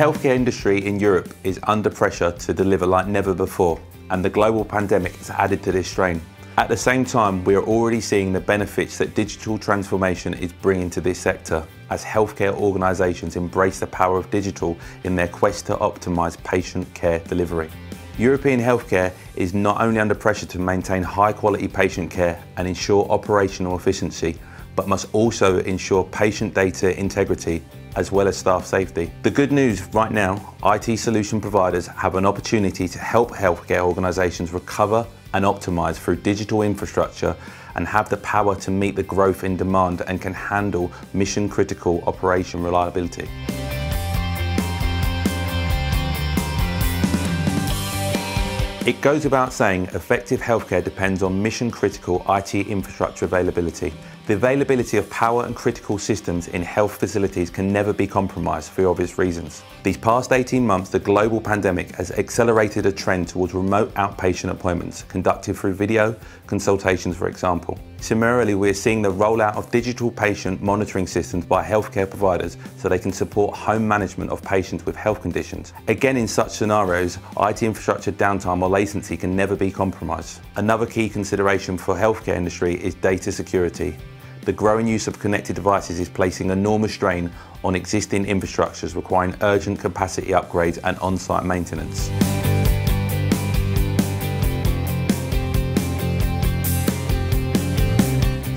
healthcare industry in Europe is under pressure to deliver like never before, and the global pandemic has added to this strain. At the same time, we are already seeing the benefits that digital transformation is bringing to this sector, as healthcare organisations embrace the power of digital in their quest to optimise patient care delivery. European healthcare is not only under pressure to maintain high-quality patient care and ensure operational efficiency, but must also ensure patient data integrity as well as staff safety. The good news right now, IT solution providers have an opportunity to help healthcare organisations recover and optimise through digital infrastructure and have the power to meet the growth in demand and can handle mission-critical operation reliability. It goes without saying, effective healthcare depends on mission-critical IT infrastructure availability. The availability of power and critical systems in health facilities can never be compromised for obvious reasons. These past 18 months, the global pandemic has accelerated a trend towards remote outpatient appointments conducted through video consultations, for example. Similarly, we are seeing the rollout of digital patient monitoring systems by healthcare providers so they can support home management of patients with health conditions. Again, in such scenarios, IT infrastructure downtime or latency can never be compromised. Another key consideration for healthcare industry is data security. The growing use of connected devices is placing enormous strain on existing infrastructures, requiring urgent capacity upgrades and on-site maintenance.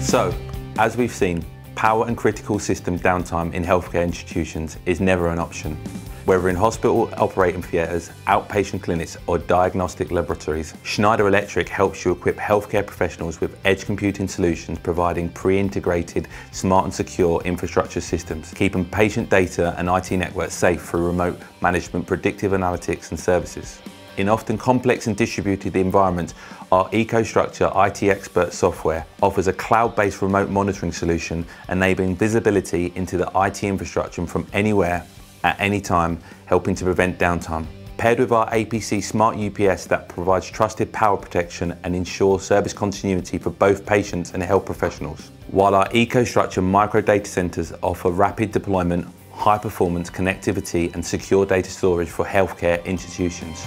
So, as we've seen, power and critical system downtime in healthcare institutions is never an option. Whether in hospital operating theatres, outpatient clinics or diagnostic laboratories, Schneider Electric helps you equip healthcare professionals with edge computing solutions, providing pre-integrated, smart and secure infrastructure systems, keeping patient data and IT networks safe through remote management, predictive analytics and services. In often complex and distributed environments, our EcoStruxure IT Expert software offers a cloud-based remote monitoring solution, enabling visibility into the IT infrastructure from anywhere, at any time, helping to prevent downtime. Paired with our APC Smart-UPS that provides trusted power protection and ensures service continuity for both patients and health professionals. While our EcoStruxure micro data centers offer rapid deployment, high performance connectivity and secure data storage for healthcare institutions.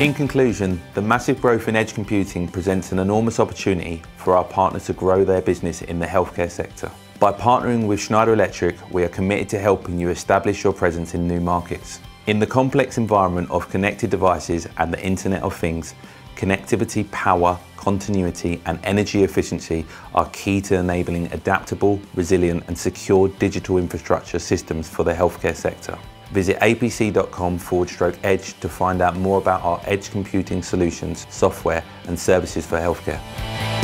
In conclusion, the massive growth in edge computing presents an enormous opportunity for our partners to grow their business in the healthcare sector. By partnering with Schneider Electric, we are committed to helping you establish your presence in new markets. In the complex environment of connected devices and the Internet of Things, connectivity, power, continuity and energy efficiency are key to enabling adaptable, resilient and secure digital infrastructure systems for the healthcare sector. Visit apc.com/edge to find out more about our edge computing solutions, software and services for healthcare.